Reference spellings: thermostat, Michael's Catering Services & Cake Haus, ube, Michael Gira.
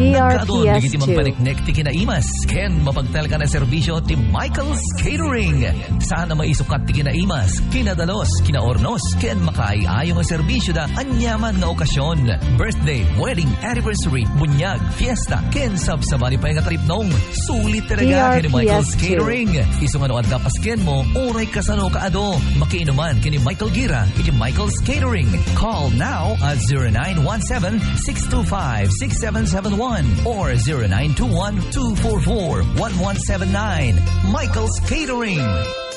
Nagkataon, nagitiman paniknekti kinaimas. Ken, mapagtal ka na serbisyo ti Michael's Catering. Sana maisukat ti kinaimas, kinadalos, kinaornos. Ken, makaayayo nga serbisyo da anyaman nga okasyon. Birthday, wedding, anniversary, bunyag, fiesta. Ken, sabsabani pa nga trip noong. Sulit talaga kini Michael's Catering. Iso nga no addapas ken mo, oray kasano kaado. Makiinuman kini Michael Gira, iti Michael's Catering. Call now at 0917-625-6771 or 0921-244-1179. Michael's Catering.